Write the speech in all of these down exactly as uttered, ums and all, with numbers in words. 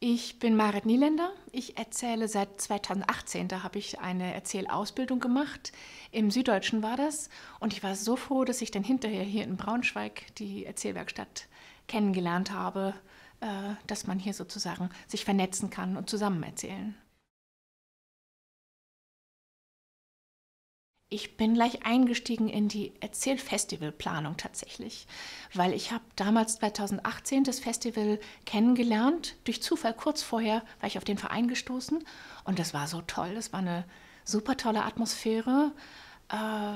Ich bin Maret Nieländer. Ich erzähle seit zweitausendachtzehn, da habe ich eine Erzählausbildung gemacht. Im Süddeutschen war das und ich war so froh, dass ich dann hinterher hier in Braunschweig die Erzählwerkstatt kennengelernt habe, dass man hier sozusagen sich vernetzen kann und zusammen erzählen. Ich bin gleich eingestiegen in die Erzählfestivalplanung tatsächlich, weil ich habe damals zweitausendachtzehn das Festival kennengelernt, durch Zufall kurz vorher war ich auf den Verein gestoßen und das war so toll, das war eine super tolle Atmosphäre, äh,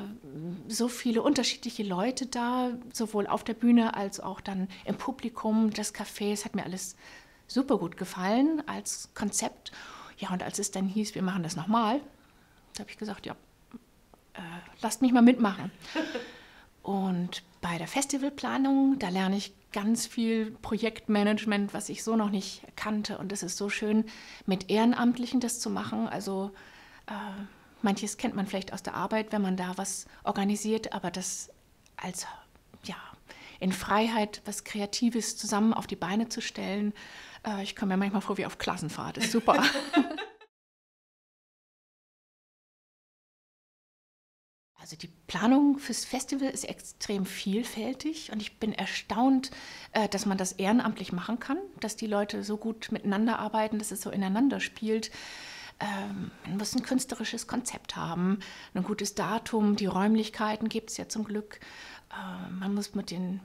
so viele unterschiedliche Leute da, sowohl auf der Bühne als auch dann im Publikum, das Café, es hat mir alles super gut gefallen als Konzept. Ja, und als es dann hieß, wir machen das nochmal, da habe ich gesagt, ja, Äh, lasst mich mal mitmachen. Und bei der Festivalplanung, da lerne ich ganz viel Projektmanagement, was ich so noch nicht kannte. Und es ist so schön, mit Ehrenamtlichen das zu machen. Also äh, manches kennt man vielleicht aus der Arbeit, wenn man da was organisiert, aber das als, ja, in Freiheit was Kreatives zusammen auf die Beine zu stellen, äh, ich komme mir manchmal vor wie auf Klassenfahrt, ist super. Also die Planung fürs Festival ist extrem vielfältig und ich bin erstaunt, dass man das ehrenamtlich machen kann, dass die Leute so gut miteinander arbeiten, dass es so ineinander spielt. Man muss ein künstlerisches Konzept haben, ein gutes Datum, die Räumlichkeiten gibt es ja zum Glück. Man muss mit den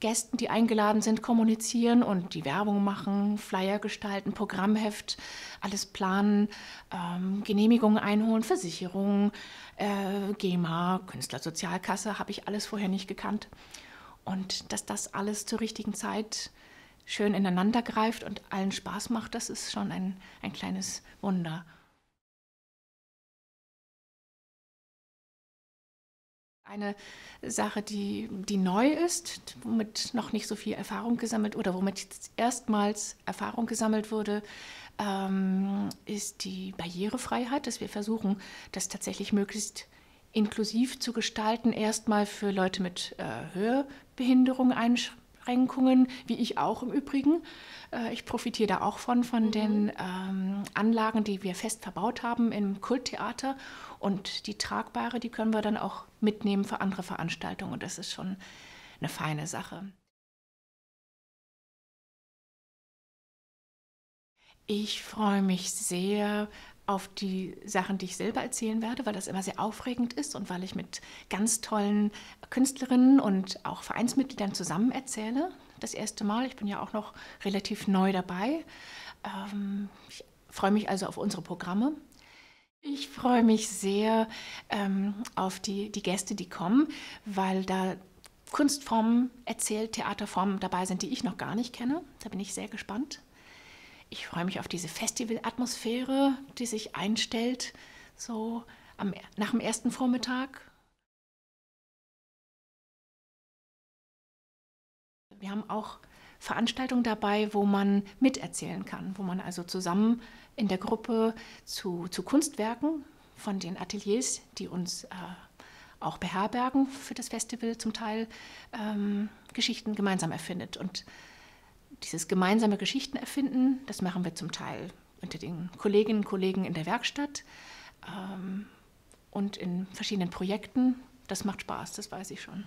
Gästen, die eingeladen sind, kommunizieren und die Werbung machen, Flyer gestalten, Programmheft, alles planen, ähm, Genehmigungen einholen, Versicherungen, äh, GEMA, Künstlersozialkasse, habe ich alles vorher nicht gekannt. Und dass das alles zur richtigen Zeit schön ineinander greift und allen Spaß macht, das ist schon ein, ein kleines Wunder. Eine Sache, die, die neu ist, womit noch nicht so viel Erfahrung gesammelt oder womit erstmals Erfahrung gesammelt wurde, ähm, ist die Barrierefreiheit, dass wir versuchen, das tatsächlich möglichst inklusiv zu gestalten, erstmal für Leute mit äh, Hörbehinderung, Einschränkungen, wie ich auch im Übrigen. Äh, ich profitiere da auch von, von mhm. den ähm, Anlagen, die wir fest verbaut haben im Kulttheater, und die tragbare, die können wir dann auch mitnehmen für andere Veranstaltungen, und das ist schon eine feine Sache. Ich freue mich sehr auf die Sachen, die ich selber erzählen werde, weil das immer sehr aufregend ist und weil ich mit ganz tollen Künstlerinnen und auch Vereinsmitgliedern zusammen erzähle. Das erste Mal, ich bin ja auch noch relativ neu dabei. Ich freue mich also auf unsere Programme. Ich freue mich sehr ähm, auf die, die Gäste, die kommen, weil da Kunstformen, Erzähltheaterformen dabei sind, die ich noch gar nicht kenne. Da bin ich sehr gespannt. Ich freue mich auf diese Festivalatmosphäre, die sich einstellt, so am, nach dem ersten Vormittag. Wir haben auch Veranstaltungen dabei, wo man miterzählen kann, wo man also zusammen in der Gruppe zu, zu Kunstwerken von den Ateliers, die uns äh, auch beherbergen für das Festival zum Teil, ähm, Geschichten gemeinsam erfindet. Und dieses gemeinsame Geschichtenerfinden, das machen wir zum Teil unter den Kolleginnen und Kollegen in der Werkstatt ähm, und in verschiedenen Projekten. Das macht Spaß, das weiß ich schon.